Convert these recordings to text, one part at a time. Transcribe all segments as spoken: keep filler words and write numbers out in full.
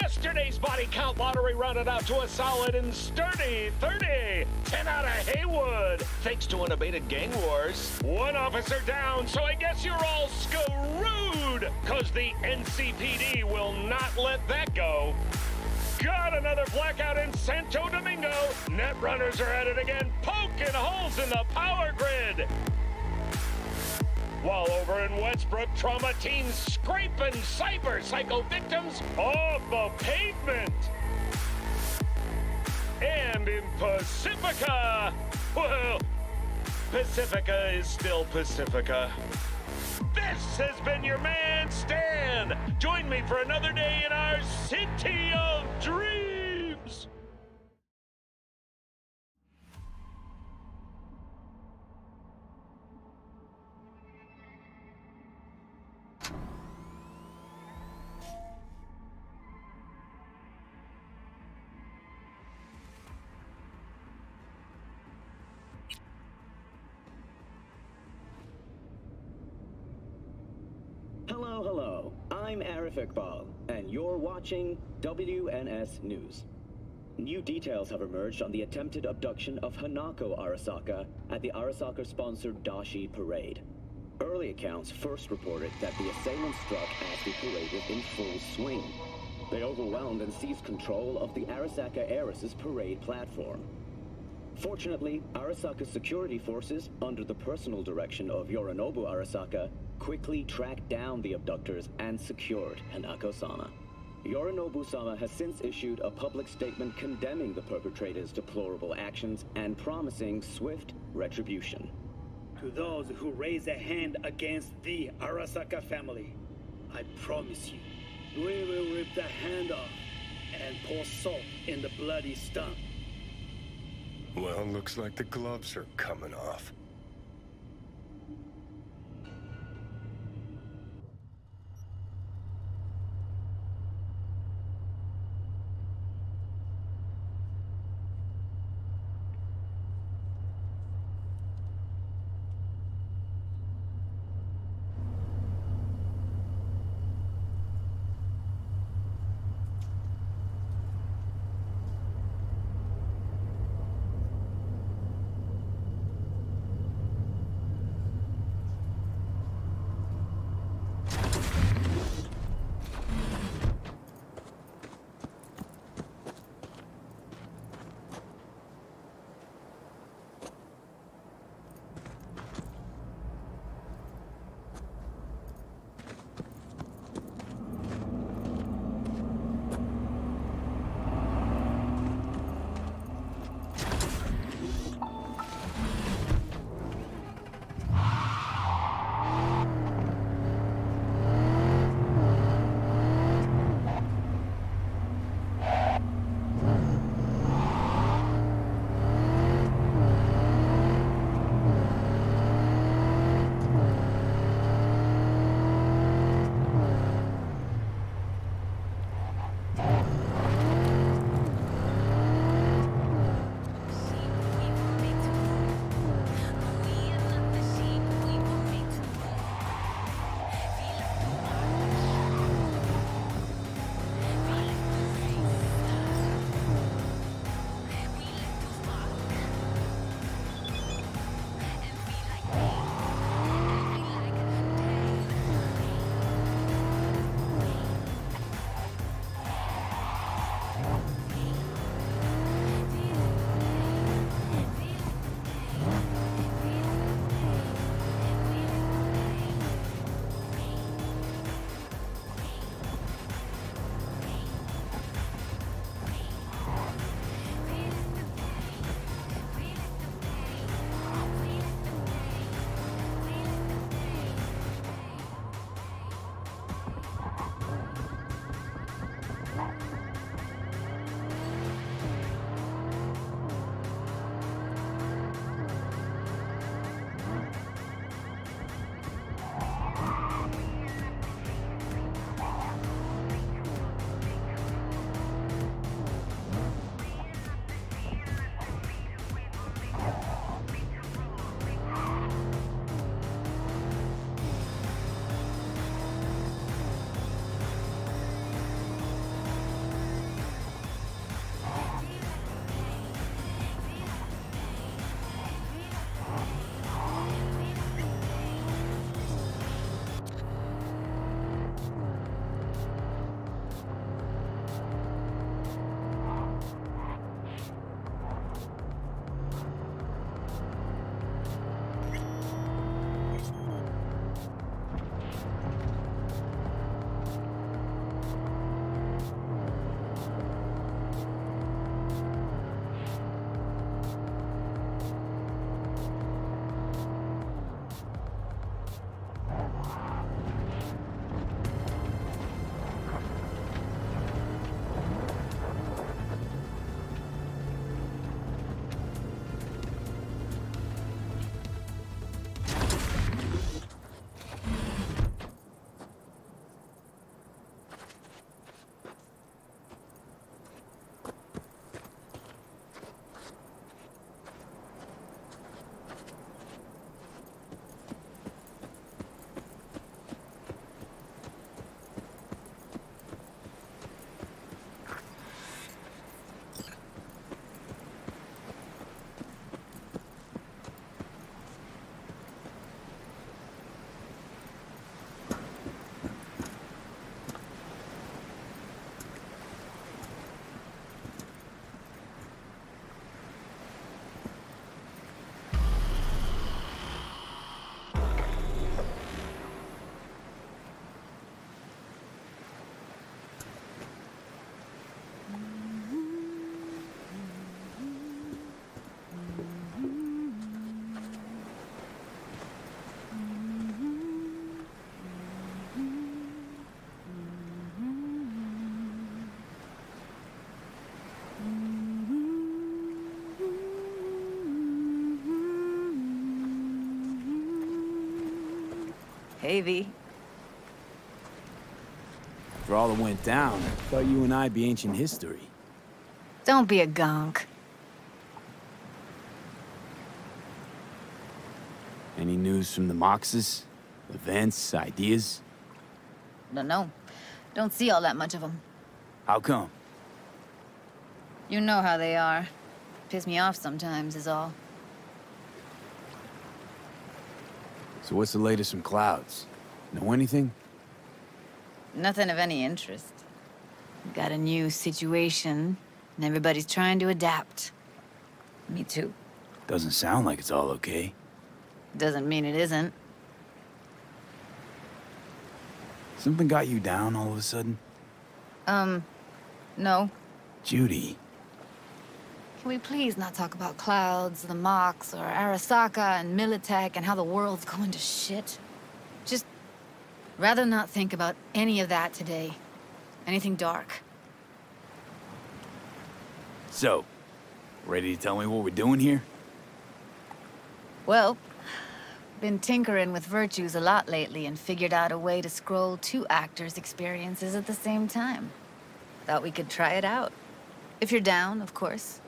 Yesterday's body count lottery rounded out to a solid and sturdy thirty. ten out of Haywood, thanks to unabated gang wars. One officer down, so I guess you're all screwed, because the N C P D will not let that go. Got another blackout in Santo Domingo. Net runners are at it again, poking holes in the power grid. While over in Westbrook, trauma teams scraping cyber psycho victims off the pavement. And in Pacifica, well, Pacifica is still Pacifica. This has been your man, Stan. Join me for another day in our city of dreams. I'm Arif Iqbal, and you're watching W N S News. New details have emerged on the attempted abduction of Hanako Arasaka at the Arasaka-sponsored Dashi Parade. Early accounts first reported that the assailants struck as the parade was in full swing. They overwhelmed and seized control of the Arasaka heiress's parade platform. Fortunately, Arasaka's security forces, under the personal direction of Yorinobu Arasaka, quickly tracked down the abductors and secured Hanako-sama. Yorinobu-sama has since issued a public statement condemning the perpetrators' deplorable actions and promising swift retribution. To those who raise a hand against the Arasaka family, I promise you, we will rip the hand off and pour salt in the bloody stump. Well, looks like the gloves are coming off. Hey, V. After all that went down, I thought you and I'd be ancient history. Don't be a gonk. Any news from the Moxes? Events? Ideas? No, no. Don't see all that much of them. How come? You know how they are. Piss me off sometimes is all. So what's the latest from Clouds? Know anything? Nothing of any interest. Got a new situation, and everybody's trying to adapt. Me too. Doesn't sound like it's all okay. Doesn't mean it isn't. Something got you down all of a sudden? Um, no. Judy. Can we please not talk about Clouds, the Mox, or Arasaka and Militech and how the world's going to shit? Just rather not think about any of that today. Anything dark. So, ready to tell me what we're doing here? Well, been tinkering with virtues a lot lately and figured out a way to scroll two actors' experiences at the same time. Thought we could try it out. If you're down, of course.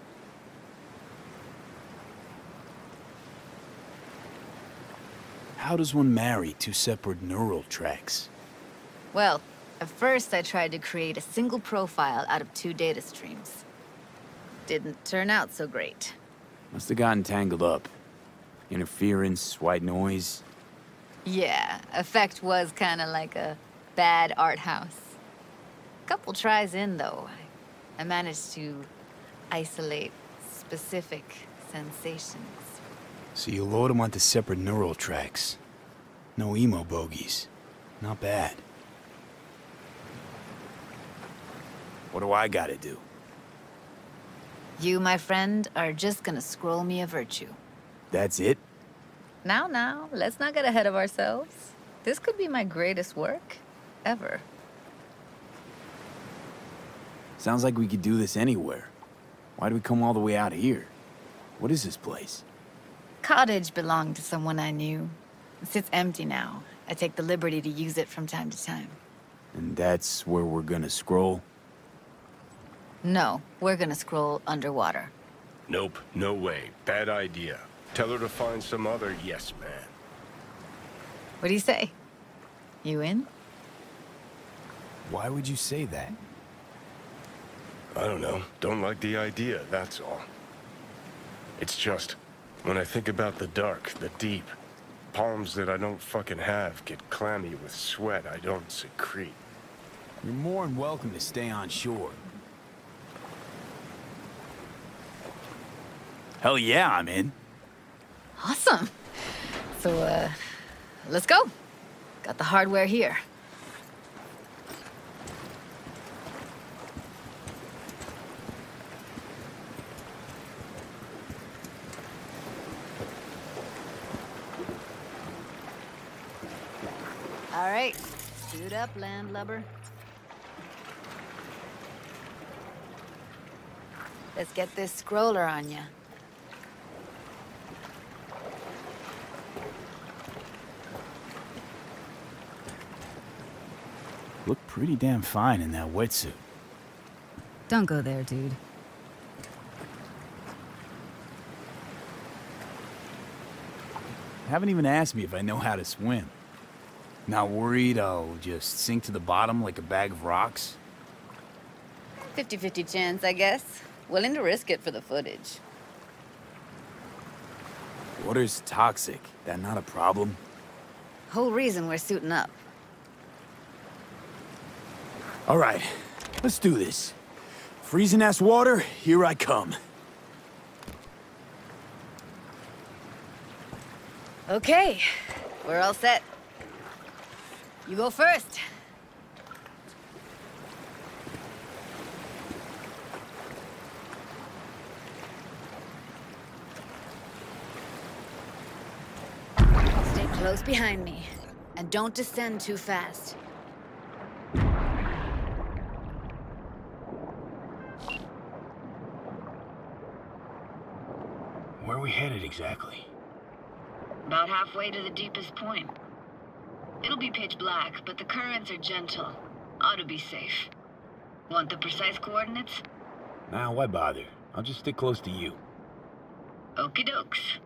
How does one marry two separate neural tracks? Well, at first I tried to create a single profile out of two data streams. Didn't turn out so great. Must have gotten tangled up. Interference, white noise. Yeah, effect was kind of like a bad art house. Couple tries in, though, I managed to isolate specific sensations. So you load them onto separate neural tracks. No emo bogeys. Not bad. What do I gotta do? You, my friend, are just gonna scroll me a virtue. That's it? Now, now, let's not get ahead of ourselves. This could be my greatest work ever. Sounds like we could do this anywhere. Why do we come all the way out here? What is this place? Cottage belonged to someone I knew. It sits empty now. I take the liberty to use it from time to time. And that's where we're gonna scroll? No, we're gonna scroll underwater. Nope, no way. Bad idea. Tell her to find some other yes man. What do you say? You in? Why would you say that? I don't know. Don't like the idea, that's all. It's just, when I think about the dark, the deep, palms that I don't fucking have get clammy with sweat I don't secrete. You're more than welcome to stay on shore. Hell yeah, I'm in. Awesome. So, uh, let's go. Got the hardware here. All right. Shoot up, landlubber. Let's get this scroller on ya. Look pretty damn fine in that wetsuit. Don't go there, dude. You haven't even asked me if I know how to swim. Not worried I'll just sink to the bottom like a bag of rocks? fifty fifty chance, I guess. Willing to risk it for the footage. Water's toxic. That not a problem? Whole reason we're suiting up. All right, let's do this. Freezing ass water, here I come. Okay, we're all set. You go first. Stay close behind me, and don't descend too fast. Where are we headed exactly? About halfway to the deepest point. It'll be pitch black, but the currents are gentle. Ought to be safe. Want the precise coordinates? Nah, why bother? I'll just stick close to you. Okie dokes.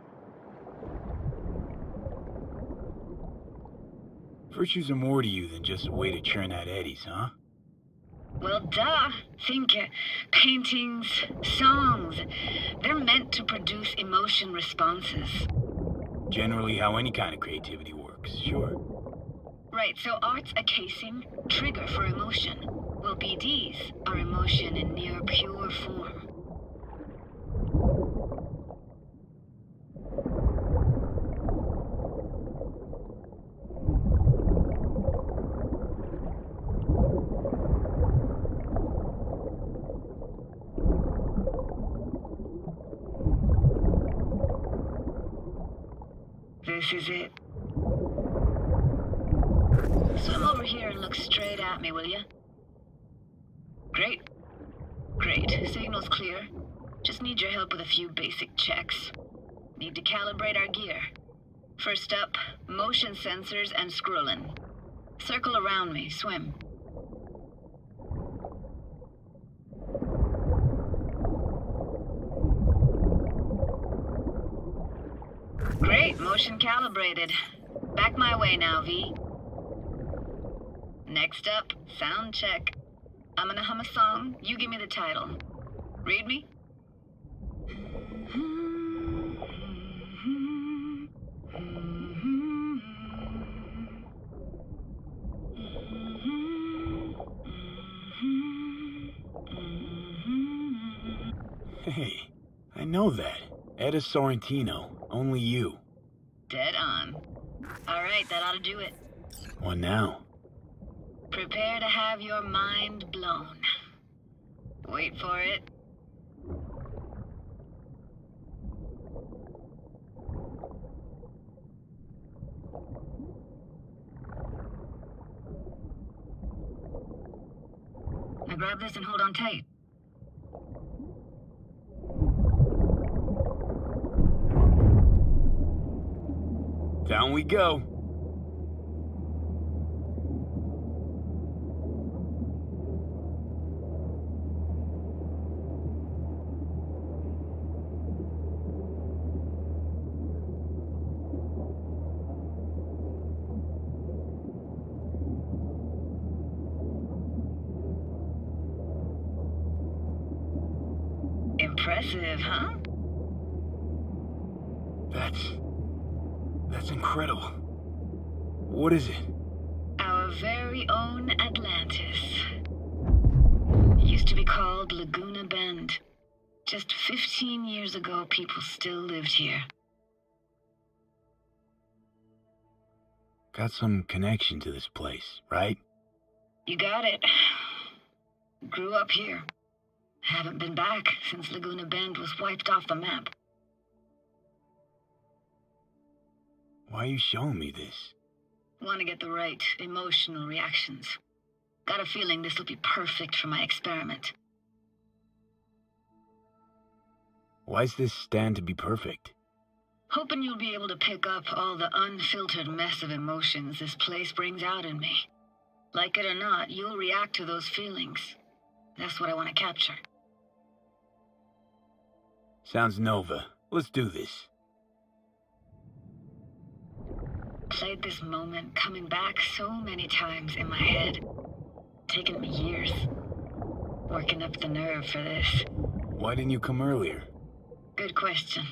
Virtues are more to you than just a way to churn out eddies, huh? Well, duh. Think uh, paintings, songs. They're meant to produce emotion responses. Generally how any kind of creativity works, sure. Right, so art's a casing, trigger for emotion. Well, B Ds are emotion in near pure form. This is it. Swim over here and look straight at me, will you? Great. Great. Signal's clear. Just need your help with a few basic checks. Need to calibrate our gear. First up, motion sensors and scrolling. Circle around me. Swim. Great, motion calibrated. Back my way now, V. Next up, sound check. I'm gonna hum a song, you give me the title. Read me? Hey, I know that. Edda Sorrentino, only you. Dead on. All right, that ought to do it. What now? Prepare to have your mind blown. Wait for it. Now grab this and hold on tight. Down we go. Impressive, huh? That's... That's incredible. What is it? Our very own Atlantis. It used to be called Laguna Bend. Just fifteen years ago, people still lived here. Got some connection to this place, right? You got it. Grew up here. Haven't been back since Laguna Bend was wiped off the map. Why are you showing me this? Want to get the right emotional reactions. Got a feeling this will be perfect for my experiment. Why's this stand to be perfect? Hoping you'll be able to pick up all the unfiltered mess of emotions this place brings out in me. Like it or not, you'll react to those feelings. That's what I want to capture. Sounds Nova. Let's do this. Played this moment coming back so many times in my head. Taken me years. Working up the nerve for this. Why didn't you come earlier? Good question.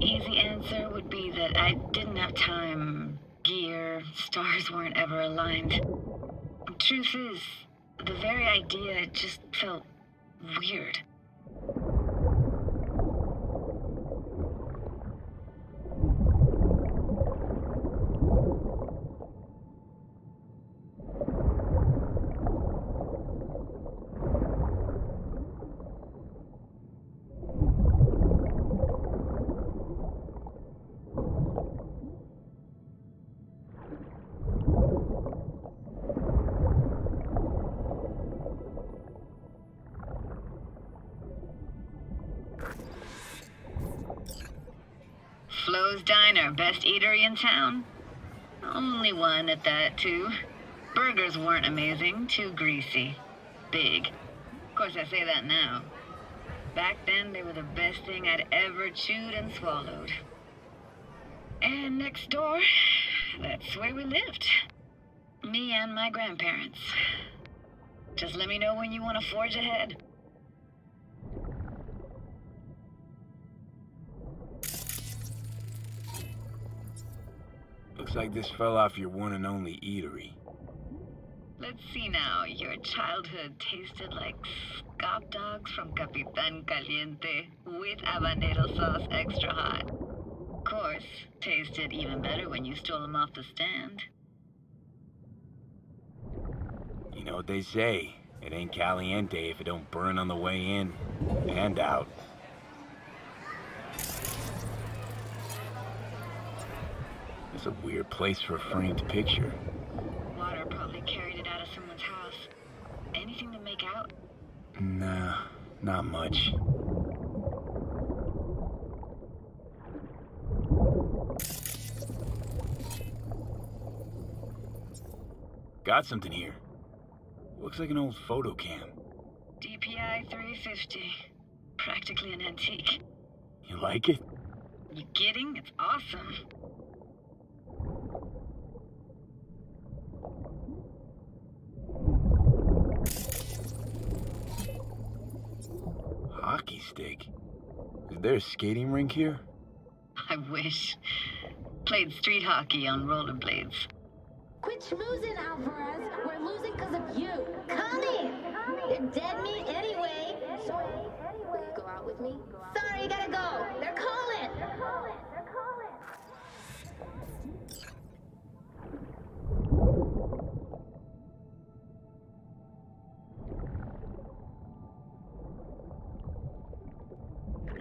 Easy answer would be that I didn't have time. Gear, stars weren't ever aligned. Truth is, the very idea just felt weird. Flow's Diner, best eatery in town. Only one at that, too. Burgers weren't amazing, too greasy. Big. Of course, I say that now. Back then, they were the best thing I'd ever chewed and swallowed. And next door, that's where we lived. Me and my grandparents. Just let me know when you want to forge ahead. Looks like this fell off your one and only eatery. Let's see now. Your childhood tasted like scop dogs from Capitan Caliente with habanero sauce extra hot. Of course, tasted even better when you stole them off the stand. You know what they say, it ain't caliente if it don't burn on the way in and out. It's a weird place for a framed picture. Water probably carried it out of someone's house. Anything to make out? Nah, not much. Got something here. Looks like an old photo cam. D P I three fifty. Practically an antique. You like it? You kidding? It's awesome. Hockey stick? Is there a skating rink here? I wish. Played street hockey on rollerblades. Quit schmoozing, Alvarez. We're losing because of you. Come in. You're dead meat anyway. Go out with me. Sorry, you gotta go. They're calling. They're calling. They're calling.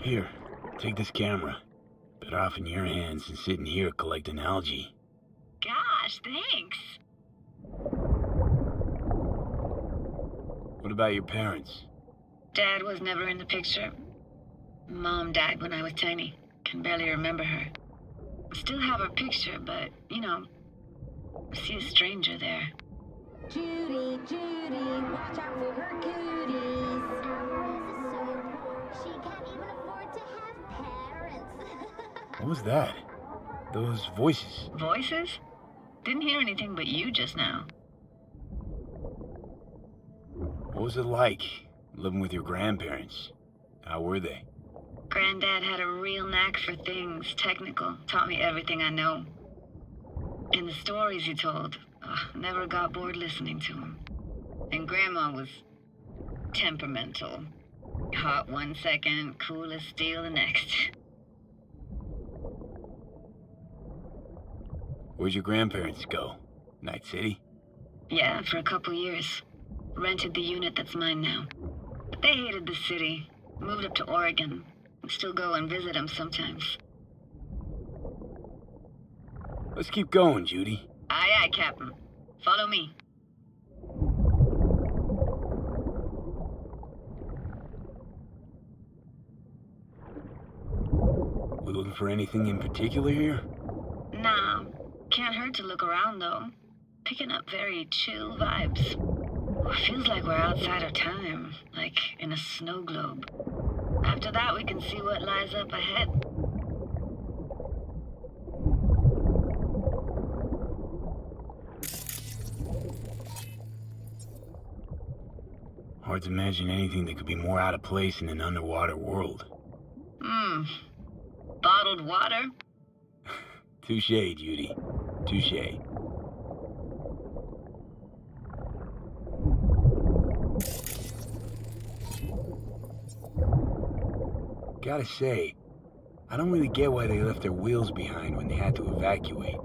Here, take this camera. Better off in your hands than sitting here collecting algae. Gosh, thanks. What about your parents? Dad was never in the picture. Mom died when I was tiny. Can barely remember her. Still have her picture, but, you know, see a stranger there. Judy, Judy, watch out for her cooties. She can't even afford to have parents. What was that? Those voices. Voices? Didn't hear anything but you just now. What was it like, living with your grandparents? How were they? Granddad had a real knack for things, technical. Taught me everything I know. And the stories he told, ugh, never got bored listening to him. And Grandma was temperamental. Hot one second, cool as steel the next. Where'd your grandparents go? Night City? Yeah, for a couple years. Rented the unit that's mine now. But they hated the city. Moved up to Oregon. Still go and visit them sometimes. Let's keep going, Judy. Aye, aye, Captain. Follow me. We looking for anything in particular here? Nah. Can't hurt to look around, though. Picking up very chill vibes. Feels like we're outside of time, like in a snow globe. After that, we can see what lies up ahead. Hard to imagine anything that could be more out of place in an underwater world. Hmm. Bottled water? Touché, Judy. Touché. Gotta say, I don't really get why they left their wheels behind when they had to evacuate.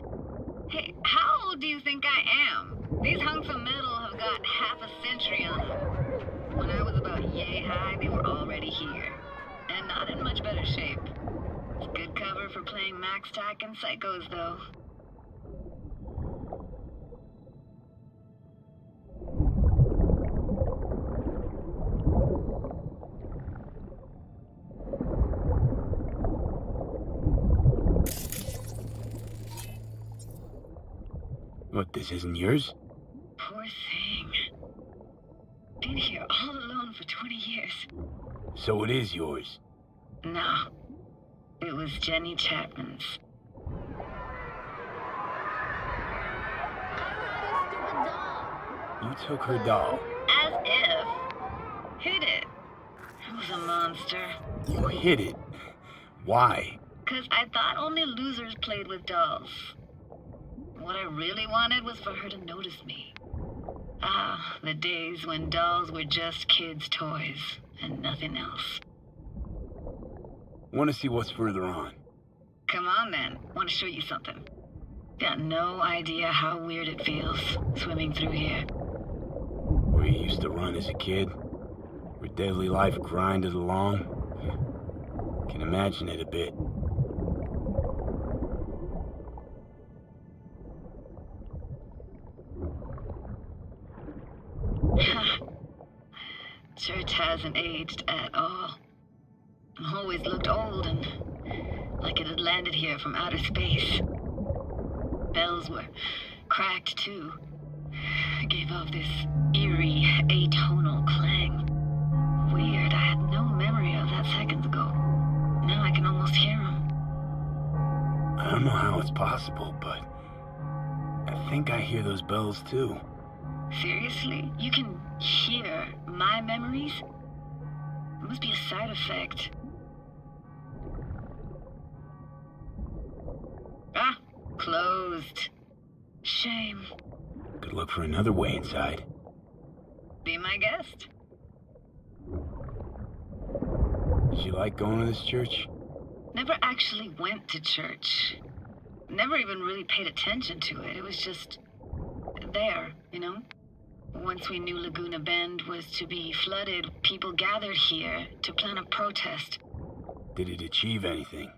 Hey, how old do you think I am? These hunks of metal have got half a century on them. When I was about yay high, they were already here. And not in much better shape. It's good cover for playing Max Tack and Psychos, though. But this isn't yours? Poor thing. Been here all alone for twenty years. So it is yours? No. It was Jenny Chapman's. You took her doll. As if. Hid it. I was a monster. You hid it? Why? Because I thought only losers played with dolls. What I really wanted was for her to notice me. Ah, the days when dolls were just kids' toys and nothing else. Want to see what's further on? Come on, then. Want to show you something. Got no idea how weird it feels swimming through here. Where you used to run as a kid, where daily life grinded along. Can imagine it a bit. Church hasn't aged at all. I've always looked old and like it had landed here from outer space. Bells were cracked too. Gave off this eerie, atonal clang. Weird, I had no memory of that seconds ago. Now I can almost hear them. I don't know how it's possible, but I think I hear those bells too. Seriously? You can hear my memories? It must be a side effect. Ah! Closed. Shame. Could look for another way inside. Be my guest. Did you like going to this church? Never actually went to church. Never even really paid attention to it. It was just there, you know? Once we knew Laguna Bend was to be flooded, people gathered here to plan a protest. Did it achieve anything?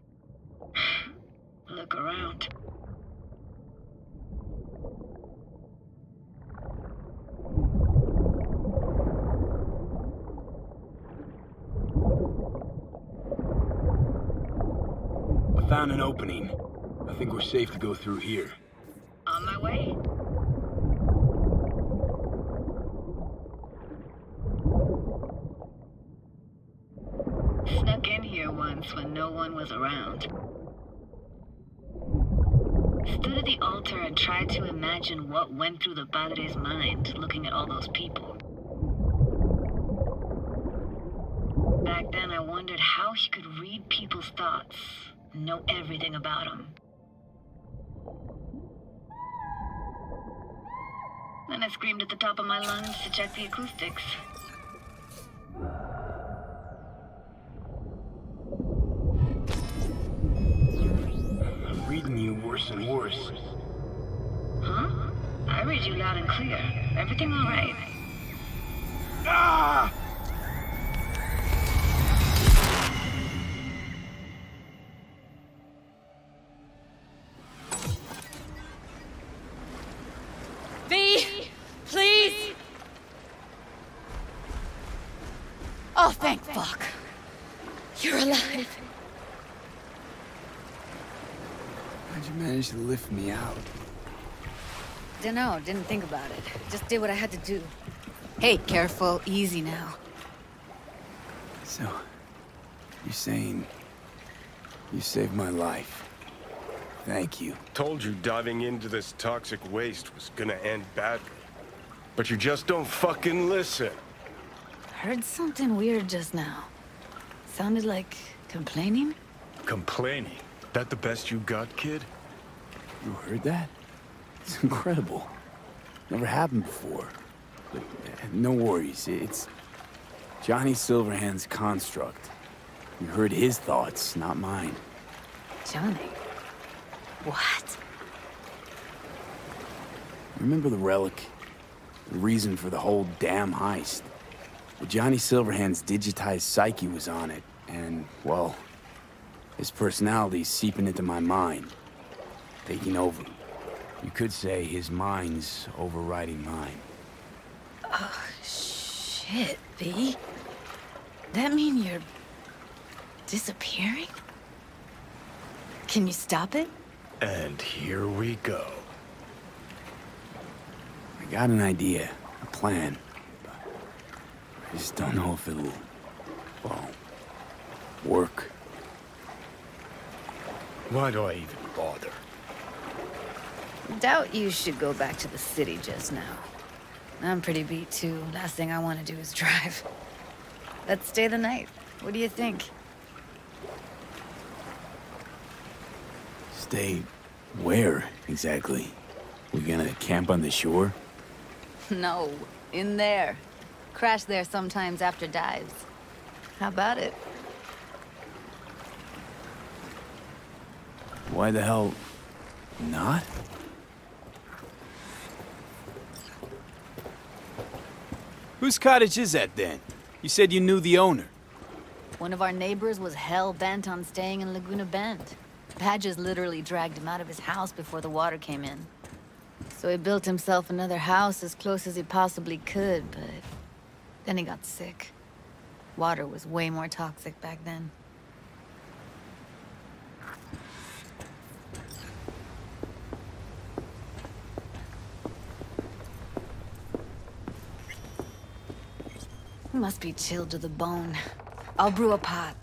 Look around. I found an opening. I think we're safe to go through here. On my way. Snuck in here once when no one was around. Stood at the altar and tried to imagine what went through the padre's mind looking at all those people. Back then I wondered how he could read people's thoughts and know everything about them. Then I screamed at the top of my lungs to check the acoustics. You worse and worse. Huh? I read you loud and clear. Everything all right? Ah! V, please. Oh, thank fuck. You're alive. How'd you manage to lift me out? Dunno, didn't think about it. Just did what I had to do. Hey, careful, easy now. So, you're saying you saved my life. Thank you. Told you diving into this toxic waste was gonna end badly. But you just don't fucking listen. Heard something weird just now. Sounded like complaining? Complaining? That the best you got, kid? You heard that? It's incredible. Never happened before. But uh, no worries, it's Johnny Silverhand's construct. You heard his thoughts, not mine. Johnny? What? Remember the relic? The reason for the whole damn heist. Well, Johnny Silverhand's digitized psyche was on it, and, well... his personality's seeping into my mind, taking over. You could say his mind's overriding mine. Oh, shit, B. That mean you're... disappearing? Can you stop it? And here we go. got an idea, a plan. But I just don't know if it'll, well, work. Why do I even bother? Doubt you should go back to the city just now. I'm pretty beat too. Last thing I want to do is drive. Let's stay the night. What do you think? Stay where exactly? We gonna camp on the shore? No, in there. Crash there sometimes after dives. How about it? Why the hell not? Whose cottage is that then? You said you knew the owner. One of our neighbors was hell-bent on staying in Laguna Bend. Padges literally dragged him out of his house before the water came in. So he built himself another house as close as he possibly could, but then he got sick. Water was way more toxic back then. He must be chilled to the bone. I'll brew a pot.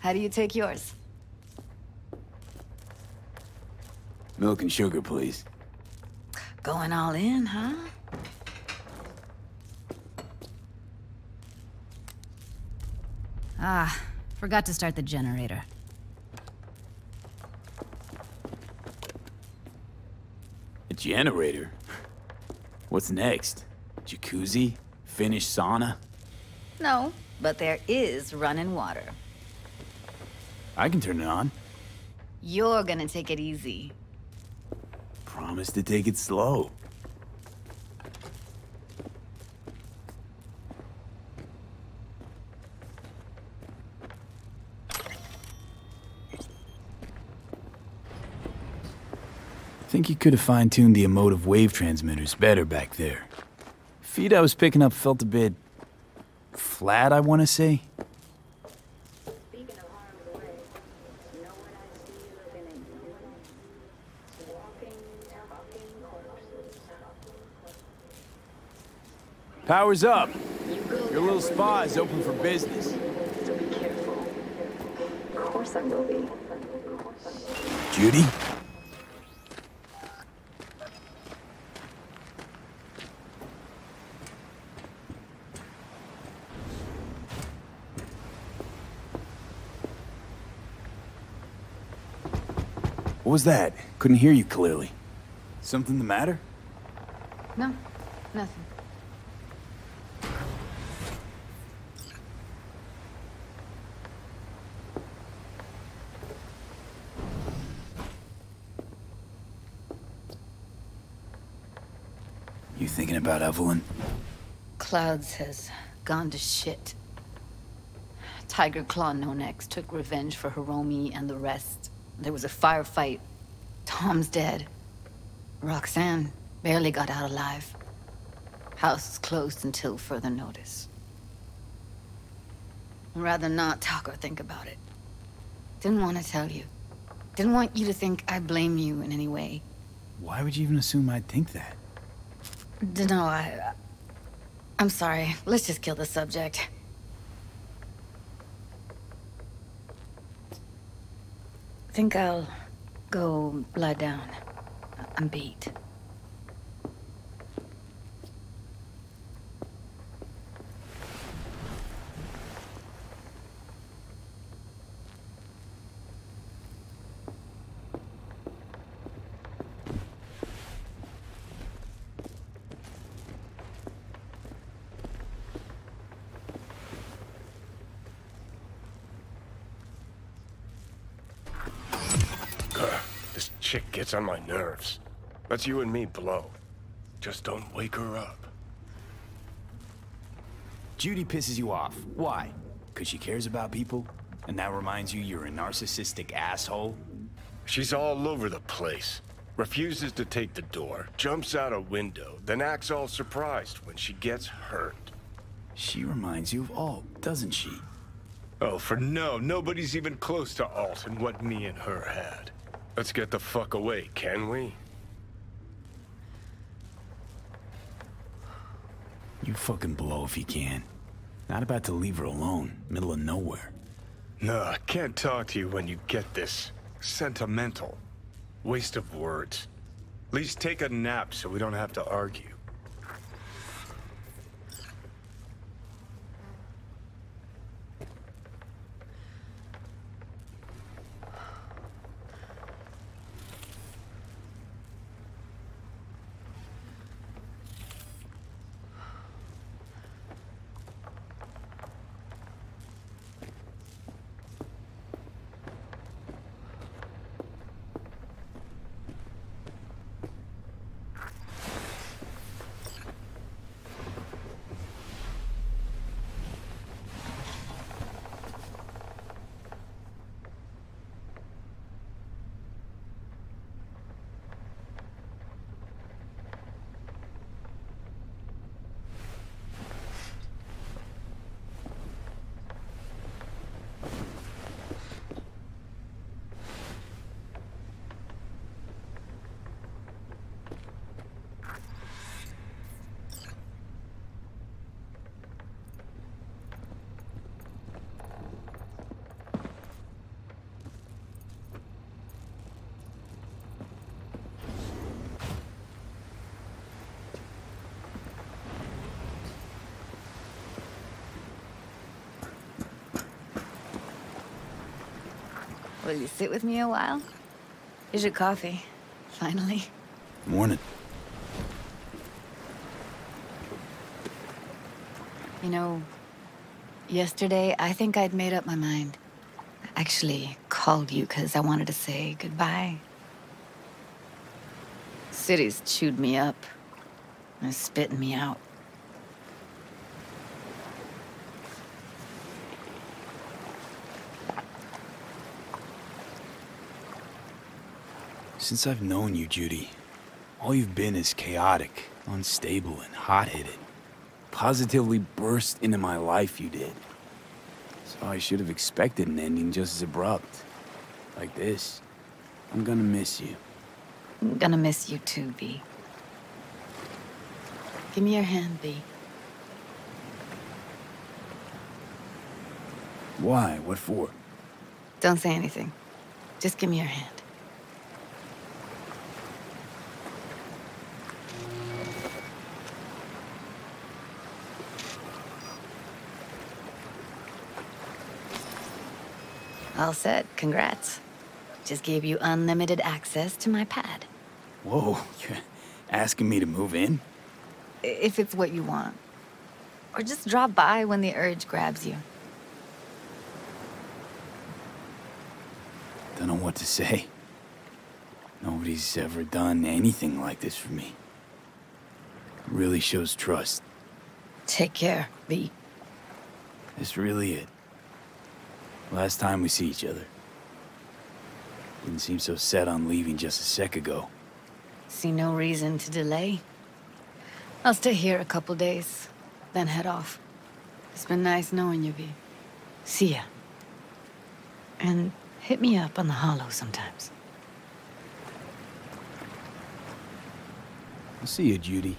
How do you take yours? Milk and sugar, please. Going all in, huh? Ah, forgot to start the generator. A generator? What's next? Jacuzzi? Finished sauna? No, but there is running water. I can turn it on. You're gonna take it easy. Promise to take it slow. Think you could have fine-tuned the emotive wave transmitters better back there. Feed I was picking up felt a bit flat, I want to say. Power's up. Your little spa is open for business. So be careful. Of course I will be. Judy? What was that? Couldn't hear you clearly. Something the matter? No, nothing. You thinking about Evelyn? Clouds has gone to shit. Tiger Clan Onyx took revenge for Hiromi and the rest. There was a firefight. Tom's dead. Roxanne barely got out alive. House is closed until further notice. I'd rather not talk or think about it. Didn't want to tell you. Didn't want you to think I blame you in any way. Why would you even assume I'd think that? Dunno, I... I'm sorry. Let's just kill the subject. I think I'll go lie down. I'm beat. Chick gets on my nerves. Let's you and me blow. Just don't wake her up. Judy pisses you off. Why? Because she cares about people? And that reminds you you're a narcissistic asshole? She's all over the place. Refuses to take the door, jumps out a window, then acts all surprised when she gets hurt. She reminds you of Alt, doesn't she? Oh, for no. Nobody's even close to Alt and what me and her had. Let's get the fuck away, can we? You fucking blow if you can. Not about to leave her alone, middle of nowhere. Nah, can't talk to you when you get this. Sentimental. Waste of words. At least take a nap so we don't have to argue. Will you sit with me a while? Here's your coffee, finally. Morning. You know, yesterday I think I'd made up my mind. I actually called you because I wanted to say goodbye. City's chewed me up. They're spitting me out. Since I've known you, Judy, all you've been is chaotic, unstable, and hot-headed. Positively burst into my life, you did. So I should have expected an ending just as abrupt. Like this. I'm gonna miss you. I'm gonna miss you too, B. Give me your hand, B. Why? What for? Don't say anything. Just give me your hand. All set, congrats. Just gave you unlimited access to my pad. Whoa, you're asking me to move in? If it's what you want. Or just drop by when the urge grabs you. Don't know what to say. Nobody's ever done anything like this for me. It really shows trust. Take care, B. That's really it. Last time we see each other. Didn't seem so set on leaving just a sec ago. See no reason to delay. I'll stay here a couple days, then head off. It's been nice knowing you, V. See ya. And hit me up on the hollow sometimes. I'll see you, Judy.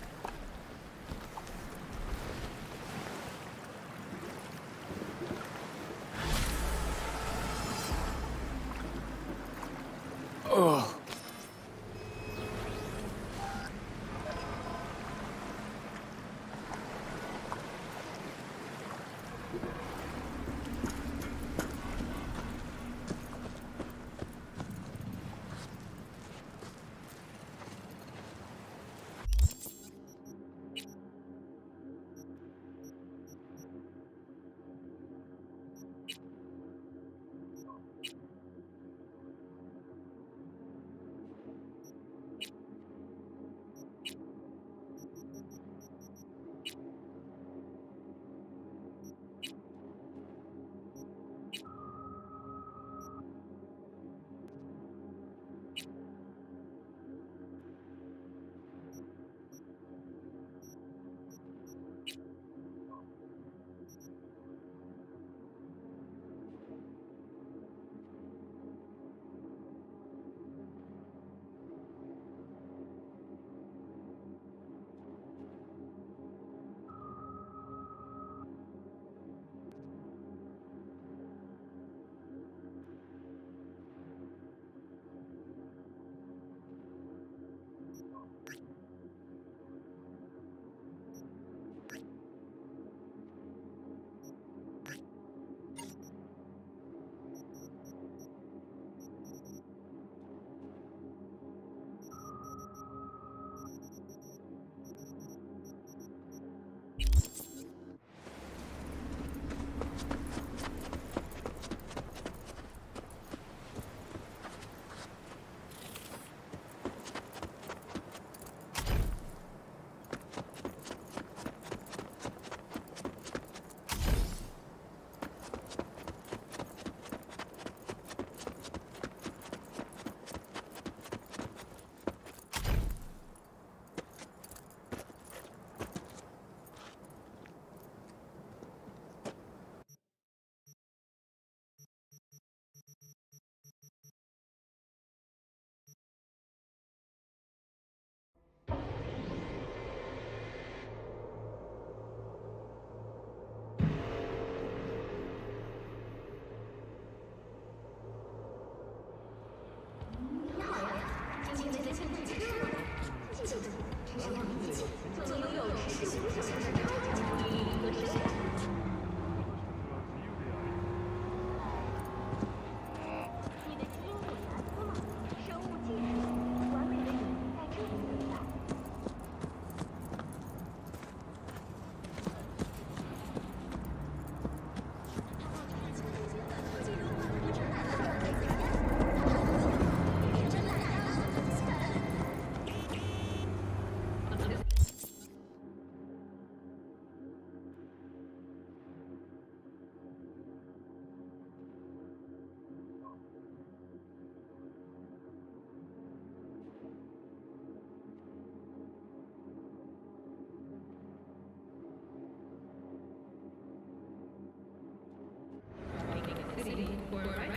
For right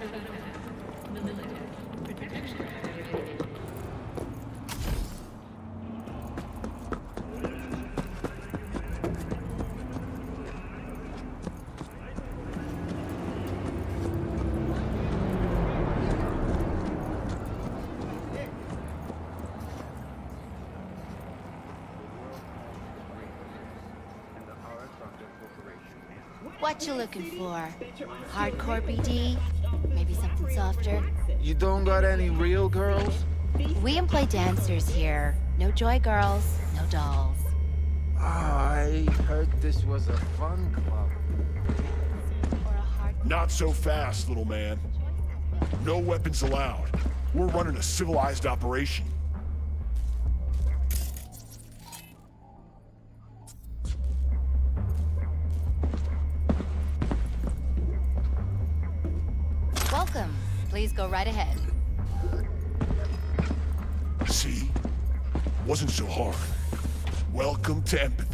to the Militech. Protection activated. What you looking for? Hardcore B D? Maybe something softer? You don't got any real girls? We employ dancers here. No joy girls, no dolls. Oh, I heard this was a fun club. Not so fast, little man. No weapons allowed. We're running a civilized operation. Please go right ahead. See? Wasn't so hard. Welcome to empathy.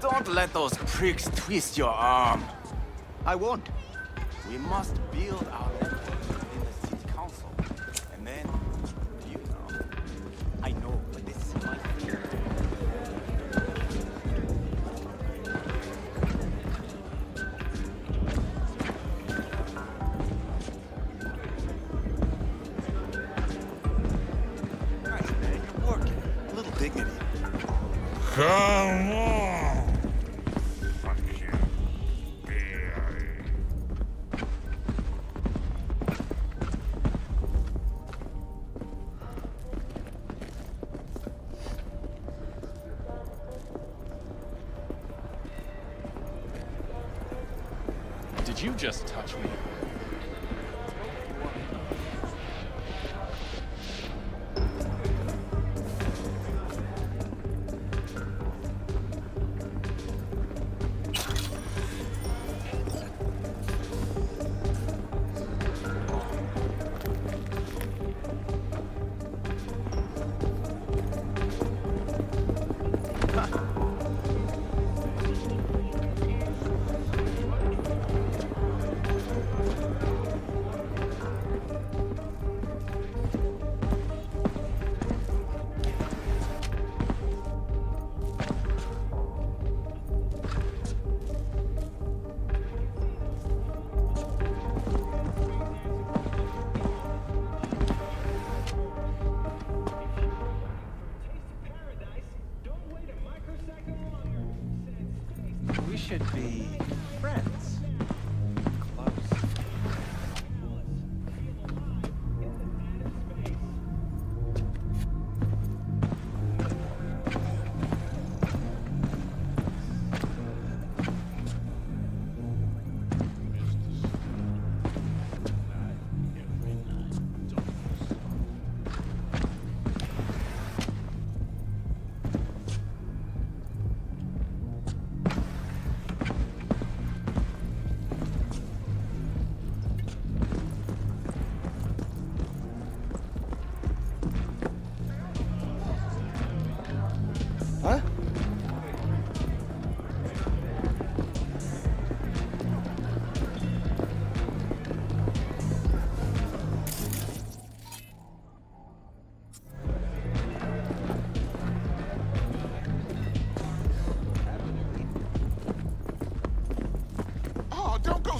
Don't let those pricks twist your arm. I won't. We must build our network within the city council. And then, you know, I know, but this is my fear. Nice, man. You're working. A little dignity. Come on. Just touch me.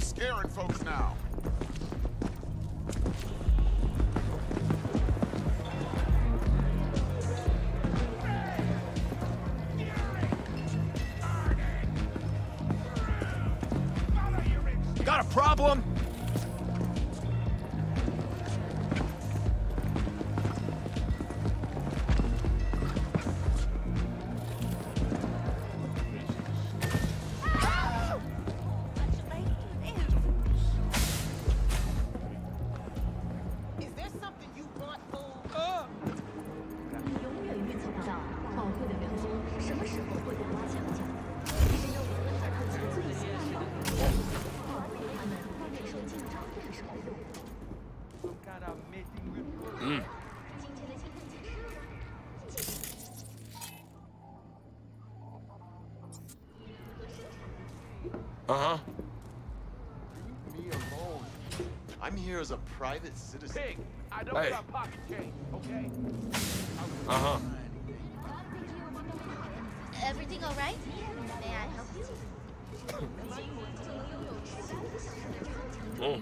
scaring folks now. Got a problem? Uh-huh. Leave me alone. I'm here as a private citizen. Pig, I don't hey. got pocket change, okay? Uh-huh. Everything all right? May I help you? Oh.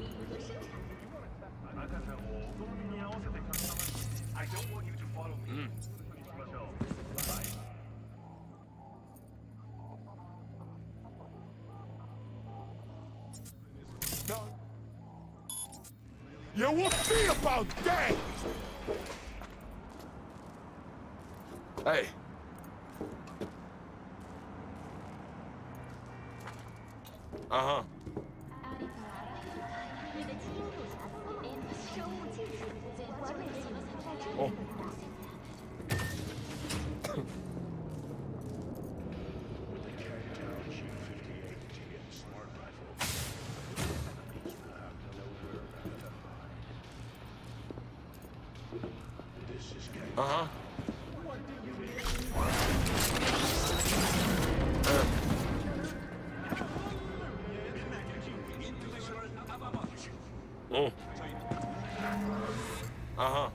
I don't want you to follow me. Mm. You will see about that! Hey. Uh-huh. Oh. Uh-huh. Uh. Oh. Uh-huh.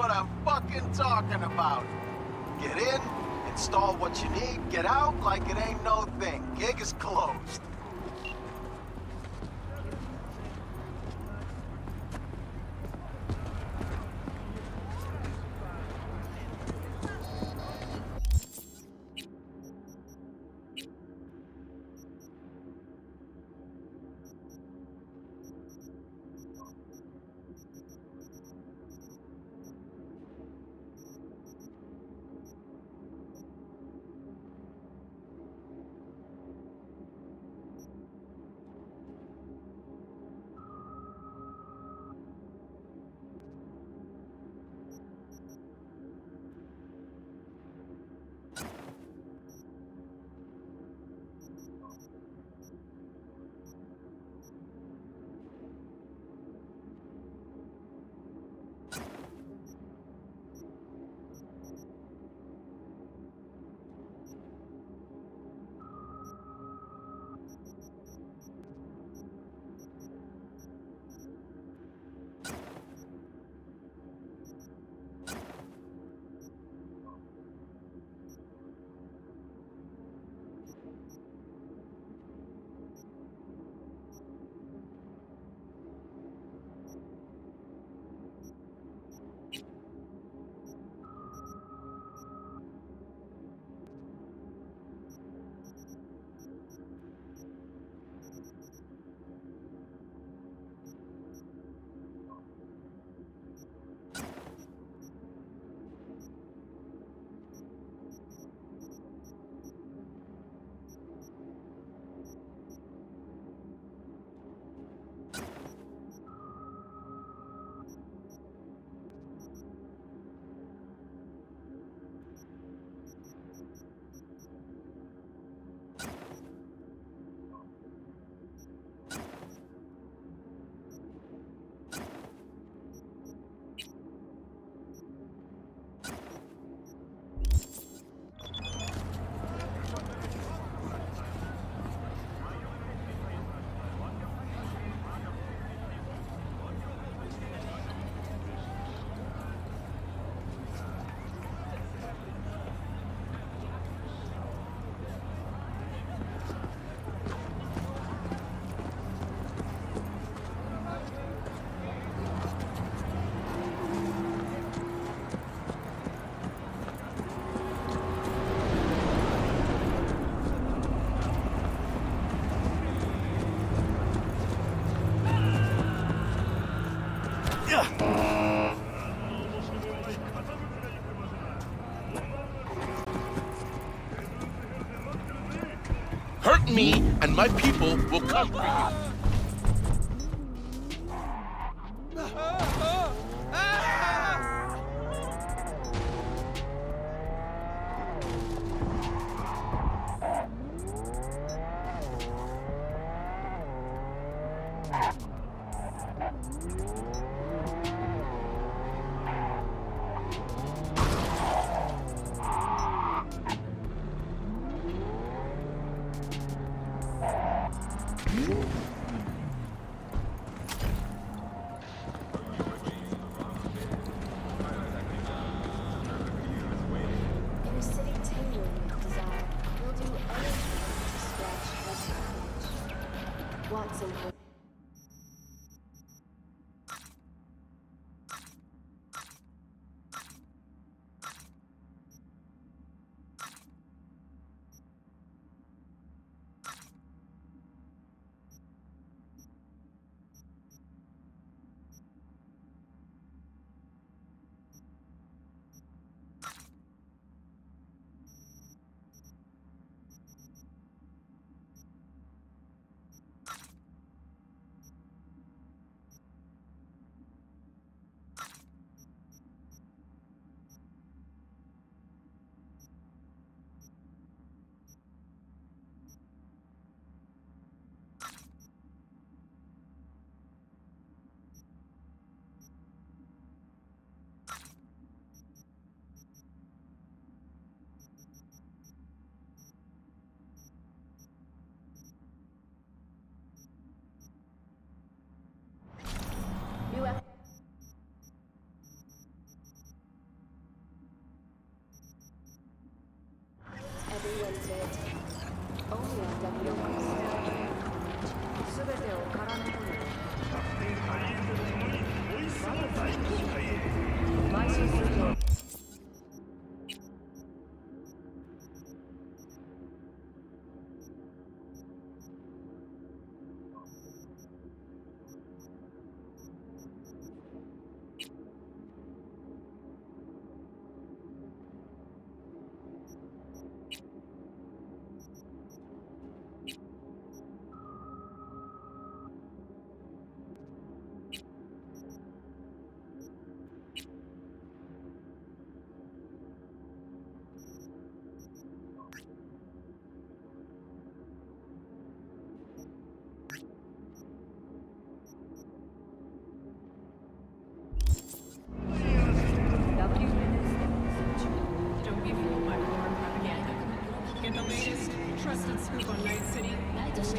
what I'm fucking talking about. Get in, install what you need, get out like it ain't no thing. Gig is closed. Me and my people will come for you. Thank you. Mm.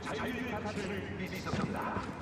자유의 가치를 믿으셨습니다.